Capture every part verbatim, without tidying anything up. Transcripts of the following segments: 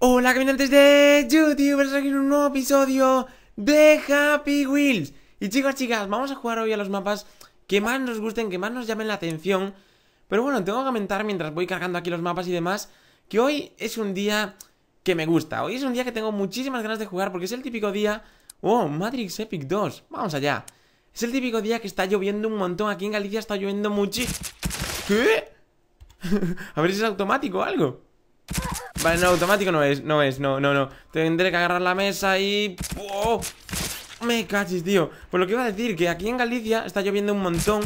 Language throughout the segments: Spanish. Hola caminantes de YouTube, estamos aquí en un nuevo episodio de Happy Wheels. Y chicos, chicas, vamos a jugar hoy a los mapas que más nos gusten, que más nos llamen la atención. Pero bueno, tengo que comentar mientras voy cargando aquí los mapas y demás, que hoy es un día que me gusta. Hoy es un día que tengo muchísimas ganas de jugar porque es el típico día... ¡Oh, Matrix Epic dos! ¡Vamos allá! Es el típico día que está lloviendo un montón. Aquí en Galicia está lloviendo muchísimo. ¿Qué? A ver si es automático o algo. Vale, no, automático no es, no es, no, no, no. Tendré que agarrar la mesa y... ¡Oh! Me cachis, tío. Pues lo que iba a decir, que aquí en Galicia está lloviendo un montón.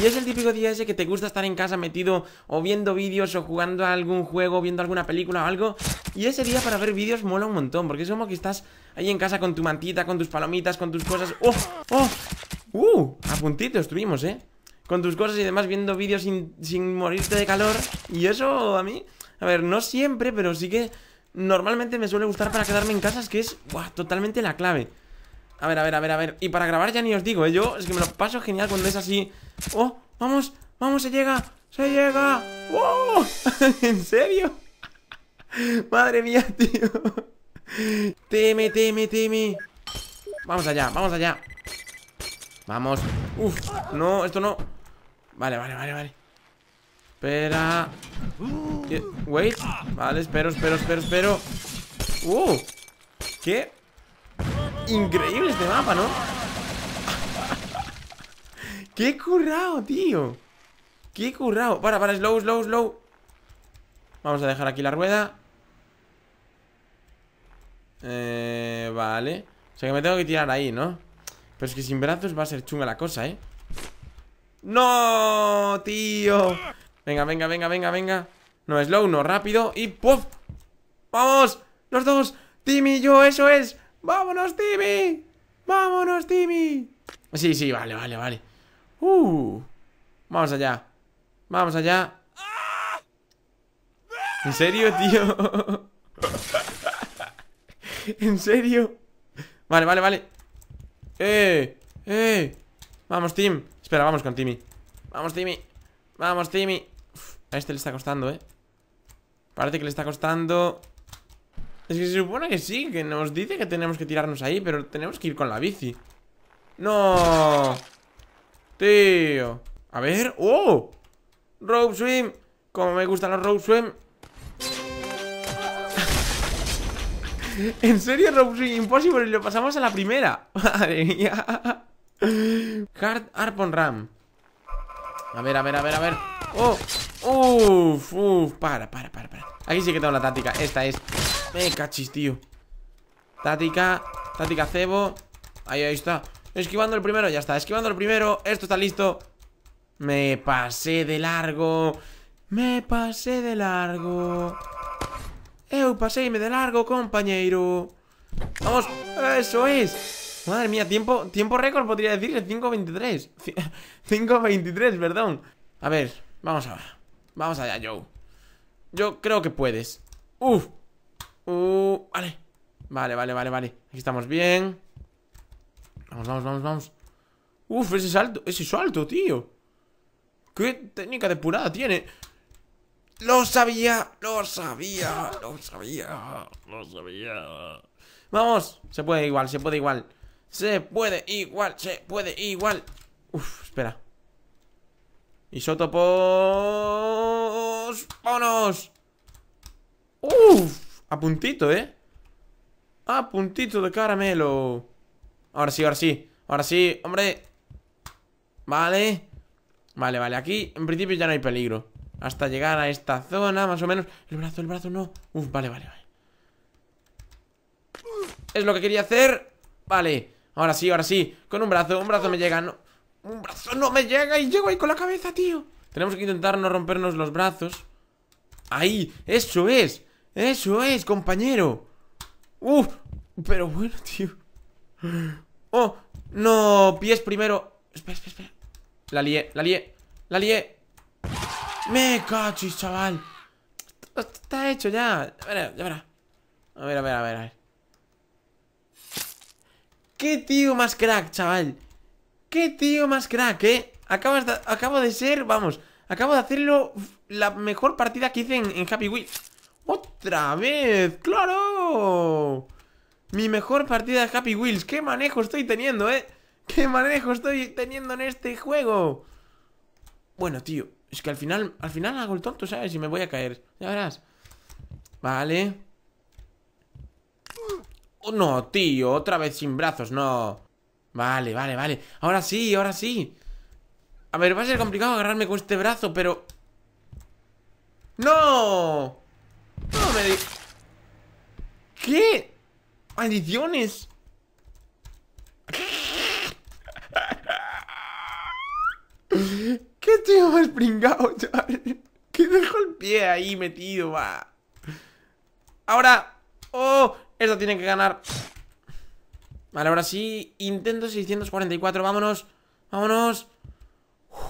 Y es el típico día ese que te gusta estar en casa metido o viendo vídeos o jugando a algún juego, viendo alguna película o algo. Y ese día para ver vídeos mola un montón, porque es como que estás ahí en casa con tu mantita, con tus palomitas, con tus cosas. ¡Oh! ¡Oh! ¡Uh! A puntito estuvimos, ¿eh? Con tus cosas y demás, viendo vídeos sin, sin morirte de calor. Y eso a mí... A ver, no siempre, pero sí que normalmente me suele gustar para quedarme en casa. Es que es, buah, totalmente la clave. A ver, a ver, a ver, a ver. Y para grabar ya ni os digo, ¿eh? Yo es que me lo paso genial cuando es así. ¡Oh! ¡Vamos! ¡Vamos! ¡Se llega! ¡Se llega! ¡Wow! ¿En serio? ¡Madre mía, tío! ¡Teme, teme, teme! Vamos allá, vamos allá. Vamos. ¡Uf! No, esto no. Vale, vale, vale, vale. Espera. Wait. Vale, espero, espero, espero, espero. ¡Uh! ¡Qué increíble este mapa!, ¿no? ¡Qué currao, tío! ¡Qué currao! Para, para, slow, slow, slow. Vamos a dejar aquí la rueda. Eh, vale. O sea que me tengo que tirar ahí, ¿no? Pero es que sin brazos va a ser chunga la cosa, ¿eh? ¡No, tío! Venga, venga, venga, venga, venga. No, slow, no, rápido y ¡puf! ¡Vamos! ¡Los dos! ¡Timmy y yo! ¡Eso es! ¡Vámonos, Timmy! ¡Vámonos, Timmy! Sí, sí, vale, vale, vale. ¡Uh! Vamos allá. Vamos allá. ¿En serio, tío? ¿En serio? Vale, vale, vale. ¡Eh! ¡Eh! Vamos, Tim. Espera, vamos con Timmy. Vamos, Timmy. Vamos, Timmy. Uf, a este le está costando, ¿eh? Parece que le está costando. Es que se supone que sí, que nos dice que tenemos que tirarnos ahí, pero tenemos que ir con la bici. ¡No! Tío. A ver. ¡Oh! Rope Swim. Como me gustan los Rope Swim. ¿En serio, Rope Swim? Imposible. Y lo pasamos a la primera. Madre mía. Hard Arpon Ram. A ver, a ver, a ver, a ver. ¡Oh! ¡Uf! ¡Uf! Para, para, para, para. Aquí sí que tengo la táctica. Esta es. Me cachis, tío. Táctica. Táctica cebo. Ahí, ahí está. Esquivando el primero, ya está. Esquivando el primero. Esto está listo. Me pasé de largo. Me pasé de largo. Eu paséime de largo, compañero. Vamos. Eso es. Madre mía, tiempo, tiempo récord podría decirle. Cinco veintitrés. cinco veintitrés, perdón. A ver, vamos ahora. Vamos allá, Joe. Yo creo que puedes. Uf. Uh, vale. Vale, vale, vale, vale. Aquí estamos bien. Vamos, vamos, vamos, vamos. Uf, ese salto, ese salto, tío. Qué técnica depurada tiene. Lo sabía, lo sabía, lo sabía, lo sabía. Vamos, se puede igual, se puede igual. Se puede igual, se puede igual. Uf, espera. Isótopos. ¡Vámonos! Uf, a puntito, ¿eh? A puntito de caramelo. Ahora sí, ahora sí. Ahora sí, hombre. Vale. Vale, vale, aquí en principio ya no hay peligro. Hasta llegar a esta zona, más o menos. El brazo, el brazo, no. Uf, vale, vale, vale. Es lo que quería hacer. Vale. Ahora sí, ahora sí. Con un brazo, un brazo me llega. No, un brazo no me llega y llego ahí con la cabeza, tío. Tenemos que intentar no rompernos los brazos. Ahí, eso es. Eso es, compañero. Uf, pero bueno, tío. Oh, no, pies primero. Espera, espera, espera. La lié, la lié, la lié. Me cachis, chaval. Está hecho ya. Ya verá, ya verá. A ver, a ver, a ver, a ver. ¡Qué tío más crack, chaval! ¡Qué tío más crack, eh! Acabas de, acabo de ser, vamos, acabo de hacerlo la mejor partida que hice en, en Happy Wheels. ¡Otra vez! ¡Claro! Mi mejor partida de Happy Wheels. ¡Qué manejo estoy teniendo, eh! ¡Qué manejo estoy teniendo en este juego! Bueno, tío, es que al final, al final hago el tonto, ¿sabes? Y me voy a caer. Ya verás. Vale. Oh, no, tío, otra vez sin brazos, no. Vale, vale, vale. Ahora sí, ahora sí. A ver, va a ser complicado agarrarme con este brazo, pero... ¡No! No me di... ¿Qué? ¡Maldiciones! ¡Qué tío más pringao, chaval! ¡Que dejo el pie ahí metido, va! Ahora... ¡Oh! Esto tiene que ganar. Vale, ahora sí. Intento seiscientos cuarenta y cuatro. Vámonos. Vámonos. Uf.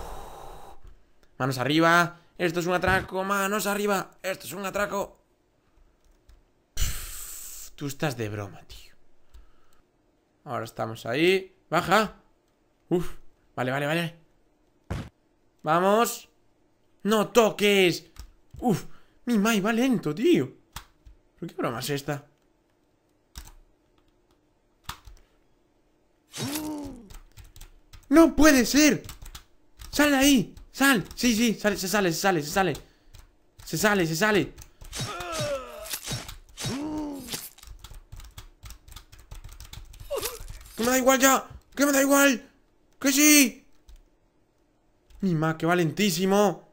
Manos arriba. Esto es un atraco. Manos arriba. Esto es un atraco. Pff, tú estás de broma, tío. Ahora estamos ahí. Baja. Uf. Vale, vale, vale. Vamos. No toques. Uf. Mi Mai va lento, tío. ¿Pero qué broma es esta? ¡No puede ser! ¡Sal de ahí! ¡Sal! Sí, sí, sale, se sale, se sale, se sale. Se sale, se sale. ¡Que me da igual ya! ¡Que me da igual! ¡Que sí! ¡Mi ma, que va lentísimo!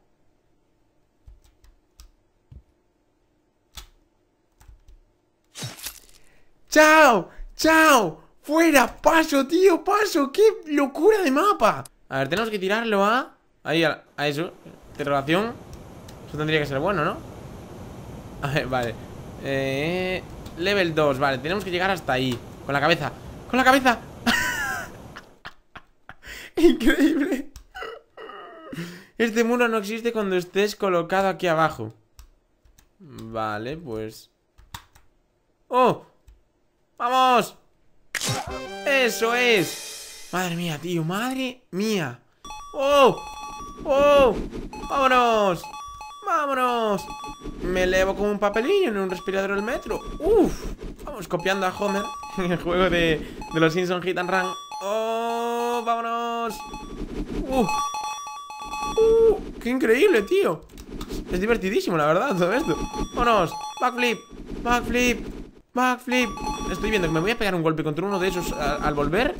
¡Chao! ¡Chao! ¡Fuera! ¡Paso, tío! ¡Paso! ¡Qué locura de mapa! A ver, tenemos que tirarlo a... Ahí, a, a eso. Interrogación. Eso tendría que ser bueno, ¿no? A ver, vale. Eh... Level dos, vale. Tenemos que llegar hasta ahí. Con la cabeza. ¡Con la cabeza! ¡Increíble! Este muro no existe cuando estés colocado aquí abajo. Vale, pues... ¡Oh! ¡Vamos! ¡Eso es! Madre mía, tío, madre mía. ¡Oh! ¡Oh! ¡Vámonos! ¡Vámonos! Me elevo como un papelillo en un respirador del metro. ¡Uf! Vamos copiando a Homer en el juego de, de los Simpson Hit and Run. ¡Oh! ¡Vámonos! ¡Uf! ¡Uh! ¡Qué increíble, tío! Es divertidísimo, la verdad, todo esto. ¡Vámonos! ¡Backflip! ¡Backflip! Backflip. Estoy viendo que me voy a pegar un golpe contra uno de esos al, al volver.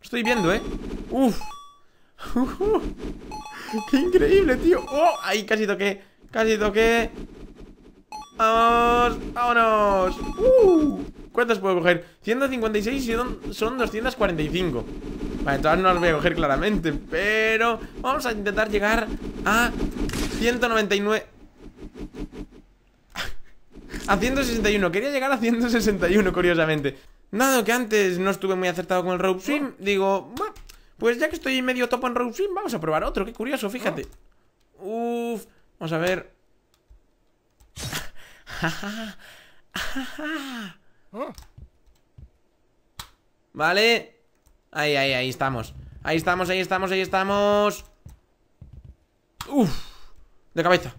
Estoy viendo, eh. Uf. Qué increíble, tío. Oh, ahí casi toqué. Casi toqué. Vamos. Vámonos. Uh. ¿Cuántas puedo coger? ciento cincuenta y seis y son, son doscientos cuarenta y cinco. Vale, todavía no las voy a coger claramente, pero vamos a intentar llegar a ciento noventa y nueve. A ciento sesenta y uno, quería llegar a ciento sesenta y uno, curiosamente. Dado que antes no estuve muy acertado con el Rope Swim, digo, bueno, pues ya que estoy medio topo en Rope Swim, vamos a probar otro, qué curioso, fíjate. Uff, vamos a ver. Vale. Ahí, ahí, ahí estamos. Ahí estamos, ahí estamos, ahí estamos. Uff, de cabeza.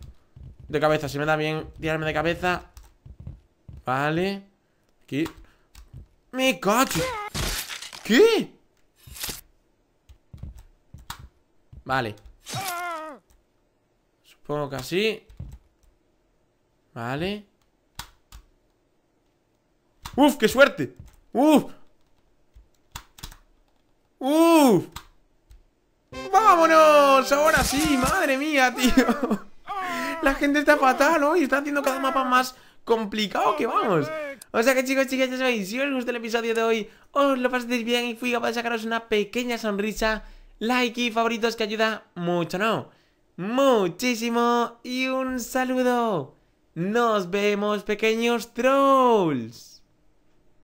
De cabeza, si me da bien tirarme de cabeza. Vale. Aquí. ¡Me cacho! ¿Qué? Vale. Supongo que así. Vale. ¡Uf! ¡Qué suerte! ¡Uf! ¡Uf! ¡Vámonos! Ahora sí, madre mía, tío. La gente está fatal hoy, está haciendo cada mapa más... complicado que vamos. O sea que chicos, chicas, ya sabéis, si os gustó el episodio de hoy, os lo pasasteis bien y fui capaz de sacaros una pequeña sonrisa, like y favoritos, que ayuda mucho, no, muchísimo. Y un saludo. Nos vemos, pequeños trolls.